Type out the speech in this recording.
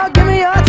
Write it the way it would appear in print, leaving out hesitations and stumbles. out, give me up.